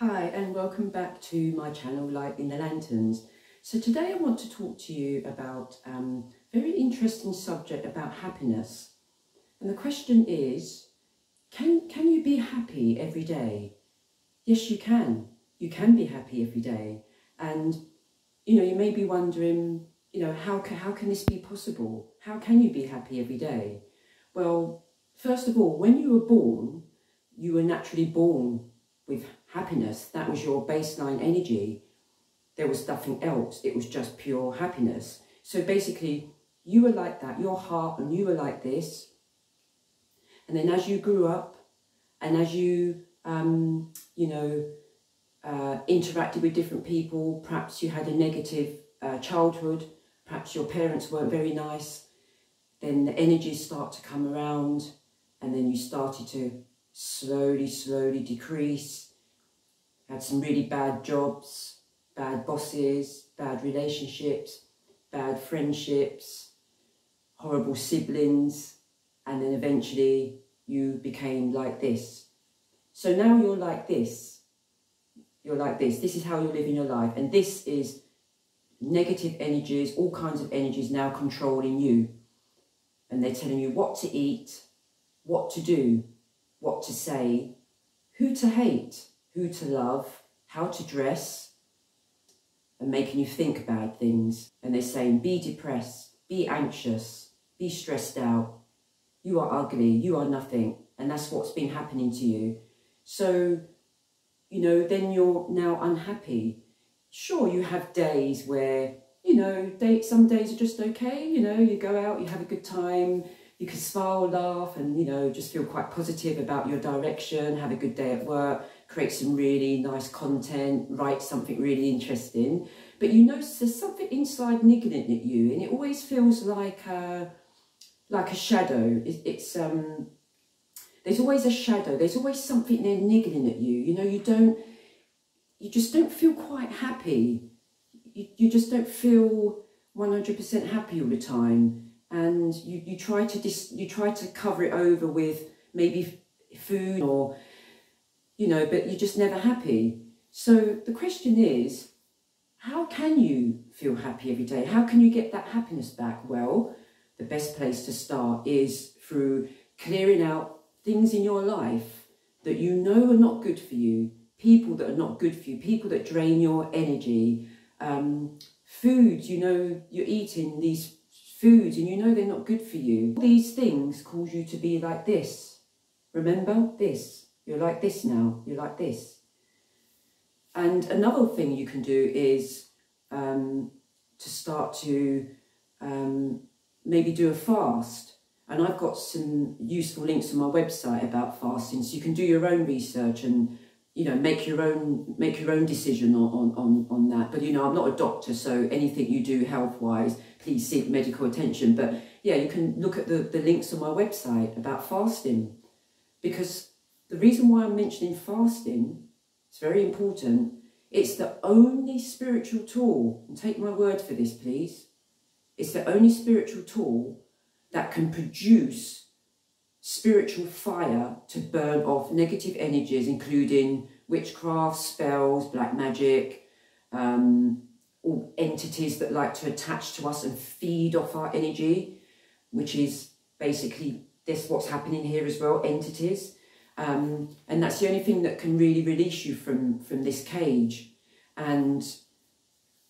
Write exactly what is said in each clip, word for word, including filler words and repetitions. Hi and welcome back to my channel Light in the Lanterns. So today I want to talk to you about um, a very interesting subject about happiness. And the question is, can, can you be happy every day? Yes, you can. You can be happy every day. And, you know, you may be wondering, you know, how can, how can this be possible? How can you be happy every day? Well, first of all, when you were born, you were naturally born with happiness. That was your baseline energy. There was nothing else. It was just pure happiness. So basically, you were like that, your heart, and you were like this. And then as you grew up, and as you, um, you know, uh, interacted with different people, perhaps you had a negative uh, childhood, perhaps your parents weren't very nice, then the energies start to come around, and then you started to slowly, slowly decrease. Had some really bad jobs, bad bosses, bad relationships, bad friendships, horrible siblings, and then eventually you became like this. So now you're like this. You're like this. This is how you're living your life. And this is negative energies, all kinds of energies now controlling you. And they're telling you what to eat, what to do, what to say, who to hate, who to love, how to dress, and making you think bad things. And they're saying, be depressed, be anxious, be stressed out, you are ugly, you are nothing. And that's what's been happening to you. So, you know, then you're now unhappy. Sure, you have days where, you know, day, some days are just okay. You know, you go out, you have a good time, you can smile, laugh, and, you know, just feel quite positive about your direction, have a good day at work, create some really nice content, write something really interesting. But you notice there's something inside niggling at you, and it always feels like a, like a shadow. It's, it's um, there's always a shadow. There's always something there niggling at you. You know, you don't, you just don't feel quite happy. You, you just don't feel one hundred percent happy all the time. And you, you try to dis, you try to cover it over with maybe food or, you know, but you're just never happy. So the question is, how can you feel happy every day? How can you get that happiness back? Well, the best place to start is through clearing out things in your life that you know are not good for you, people that are not good for you, people that drain your energy, um, foods, you know, you're eating these foods and you know they're not good for you. All these things cause you to be like this. Remember this. You're like this now. You're like this. And another thing you can do is um, to start to um, maybe do a fast. And I've got some useful links on my website about fasting, so you can do your own research and, you know, make your own make your own decision on, on, on that. But, you know, I'm not a doctor, so anything you do health-wise, please seek medical attention. But, yeah, you can look at the, the links on my website about fasting. Because the reason why I'm mentioning fasting, it's very important, it's the only spiritual tool, and take my word for this, please, it's the only spiritual tool that can produce spiritual fire to burn off negative energies, including witchcraft, spells, black magic, um, all entities that like to attach to us and feed off our energy, which is basically this what's happening here as well, entities. Um, and that's the only thing that can really release you from, from this cage. And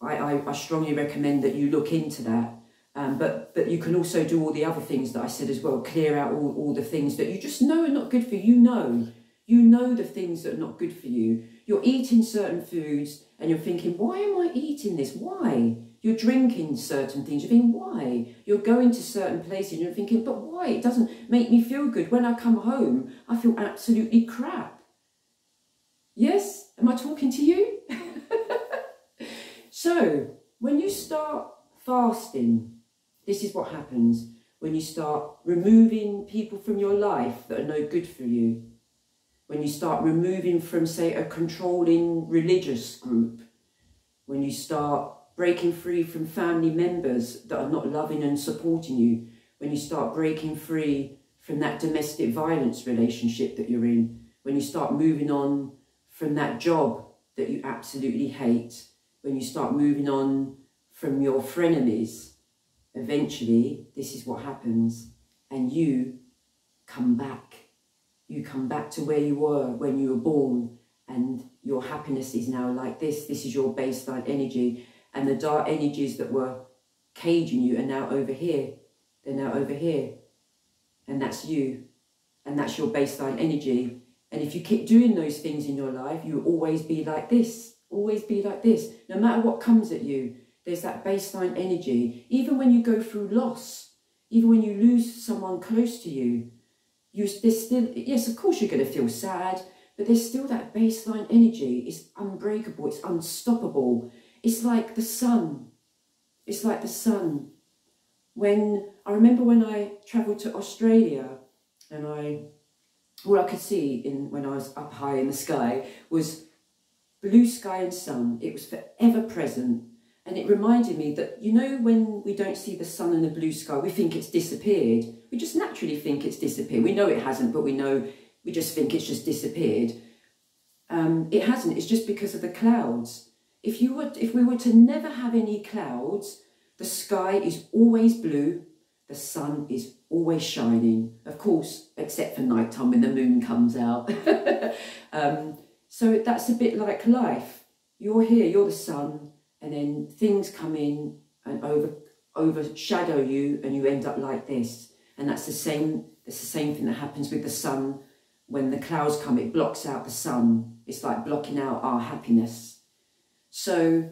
I, I, I strongly recommend that you look into that. Um, but, but you can also do all the other things that I said as well, clear out all, all the things that you just know are not good for you. You know, you know the things that are not good for you. You're eating certain foods and you're thinking, why am I eating this? Why? You're drinking certain things. You're thinking, why? You're going to certain places and you're thinking, but why? It doesn't make me feel good. When I come home, I feel absolutely crap. Yes? Am I talking to you? So, when you start fasting, this is what happens when you start removing people from your life that are no good for you. When you start removing from, say, a controlling religious group. When you start breaking free from family members that are not loving and supporting you. When you start breaking free from that domestic violence relationship that you're in. When you start moving on from that job that you absolutely hate, when you start moving on from your frenemies, eventually this is what happens, and you come back. You come back to where you were when you were born, and your happiness is now like this. This is your baseline energy, and the dark energies that were caging you are now over here. They're now over here, and that's you, and that's your baseline energy. And if you keep doing those things in your life, you will always be like this, always be like this. No matter what comes at you, there's that baseline energy. Even when you go through loss, even when you lose someone close to you, you there's still, yes, of course you're going to feel sad, but there's still that baseline energy. It's unbreakable, it's unstoppable. It's like the sun. It's like the sun. When, I remember when I travelled to Australia, and I... all I could see in when I was up high in the sky was blue sky and sun. It was forever present. And it reminded me that, you know, when we don't see the sun and the blue sky, we think it's disappeared. We just naturally think it's disappeared. We know it hasn't, but we know, we just think it's just disappeared. Um, it hasn't. It's just because of the clouds. If, you were, if we were to never have any clouds, the sky is always blue. The sun is always shining, of course, except for nighttime when the moon comes out. um, so that's a bit like life. You're here, you're the sun, and then things come in and over, overshadow you, and you end up like this. And that's the same, that's the same thing that happens with the sun. When the clouds come, it blocks out the sun. It's like blocking out our happiness. So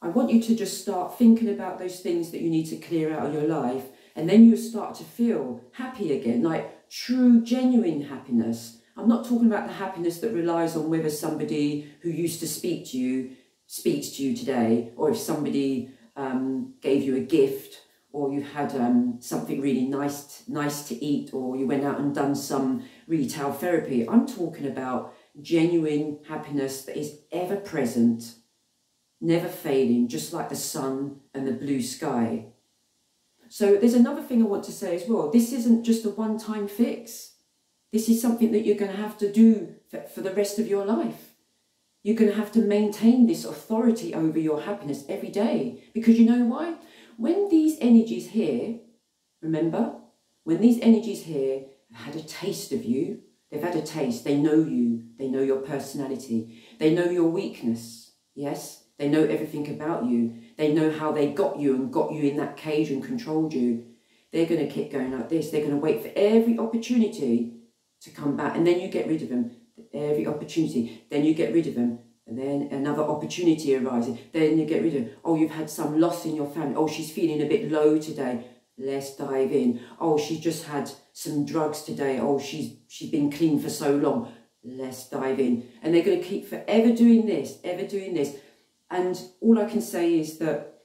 I want you to just start thinking about those things that you need to clear out of your life. And then you start to feel happy again, like true, genuine happiness. I'm not talking about the happiness that relies on whether somebody who used to speak to you speaks to you today, or if somebody um, gave you a gift, or you had um, something really nice, nice to eat, or you went out and done some retail therapy. I'm talking about genuine happiness that is ever present, never fading, just like the sun and the blue sky. So there's another thing I want to say as well. This isn't just a one-time fix. This is something that you're going to have to do for, for the rest of your life. You're going to have to maintain this authority over your happiness every day. Because you know why? When these energies here, remember, when these energies here have had a taste of you, they've had a taste, they know you, they know your personality, they know your weakness, yes? They know everything about you. They know how they got you and got you in that cage and controlled you. They're going to keep going like this. They're going to wait for every opportunity to come back. And then you get rid of them. Every opportunity. Then you get rid of them. And then another opportunity arises. Then you get rid of them. Oh, you've had some loss in your family. Oh, she's feeling a bit low today. Let's dive in. Oh, she's just had some drugs today. Oh, she's, she's been clean for so long. Let's dive in. And they're going to keep forever doing this, ever doing this. And all I can say is that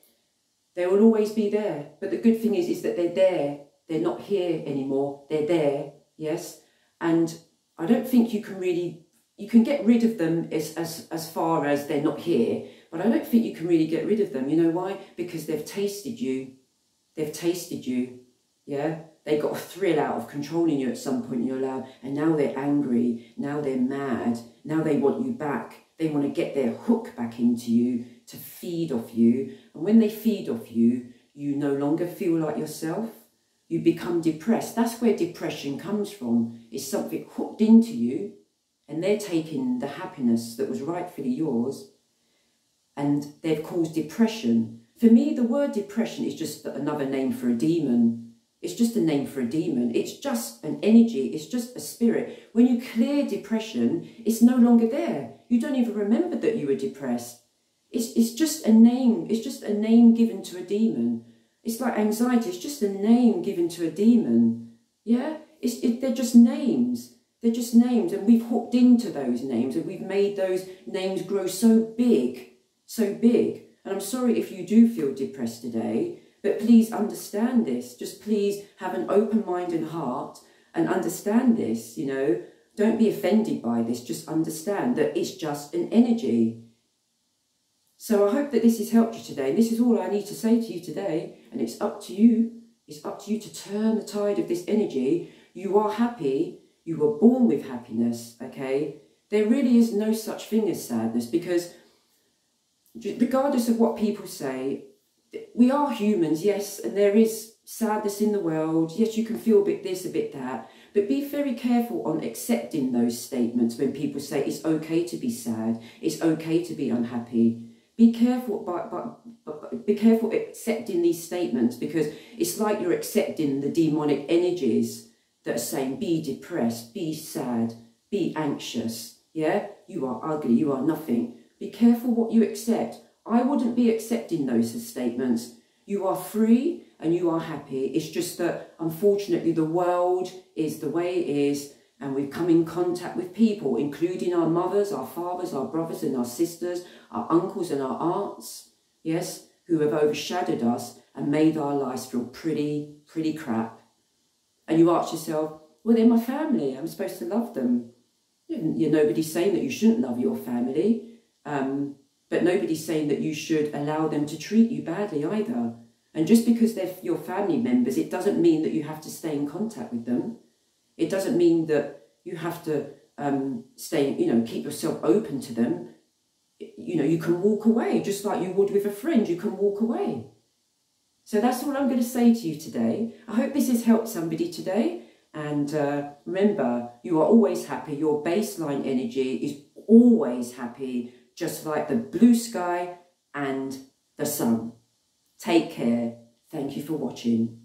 they will always be there. But the good thing is, is that they're there. They're not here anymore. They're there, yes? And I don't think you can really, you can get rid of them as, as, as far as they're not here. But I don't think you can really get rid of them. You know why? Because they've tasted you. They've tasted you, yeah? They got a thrill out of controlling you at some point in your life. And now they're angry. Now they're mad. Now they want you back. They want to get their hook back into you to feed off you. And when they feed off you, you no longer feel like yourself. You become depressed. That's where depression comes from. It's something hooked into you, and they're taking the happiness that was rightfully yours, and they've caused depression. For me, the word depression is just another name for a demon. It's just a name for a demon. It's just an energy. It's just a spirit. When you clear depression, it's no longer there. You don't even remember that you were depressed. It's, it's just a name. It's just a name given to a demon. It's like anxiety. It's just a name given to a demon. Yeah? It's, it, they're just names. They're just names. And we've hooked into those names. And we've made those names grow so big. So big. And I'm sorry if you do feel depressed today. But please understand this. Just please have an open mind and heart. And understand this, you know. Don't be offended by this, just understand that it's just an energy. So I hope that this has helped you today. And this is all I need to say to you today. And it's up to you. It's up to you to turn the tide of this energy. You are happy. You were born with happiness, okay? There really is no such thing as sadness, because regardless of what people say, we are humans, yes, and there is sadness in the world. Yes, you can feel a bit this, a bit that, but be very careful on accepting those statements when people say it's okay to be sad, it's okay to be unhappy. Be careful, but, but, but be careful accepting these statements, because it's like you're accepting the demonic energies that are saying be depressed, be sad, be anxious. Yeah, you are ugly, you are nothing. Be careful what you accept. I wouldn't be accepting those statements. You are free and you are happy. It's just that, unfortunately, the world is the way it is, and we've come in contact with people, including our mothers, our fathers, our brothers and our sisters, our uncles and our aunts, yes, who have overshadowed us and made our lives feel pretty, pretty crap. And you ask yourself, well, they're my family, I'm supposed to love them. You're nobody's saying that you shouldn't love your family, um, but nobody's saying that you should allow them to treat you badly either. And just because they're your family members, it doesn't mean that you have to stay in contact with them. It doesn't mean that you have to um, stay, you know, keep yourself open to them. You know, you can walk away, just like you would with a friend, you can walk away. So that's all I'm going to say to you today. I hope this has helped somebody today. And uh, remember, you are always happy. Your baseline energy is always happy, just like the blue sky and the sun. Take care. Thank you for watching.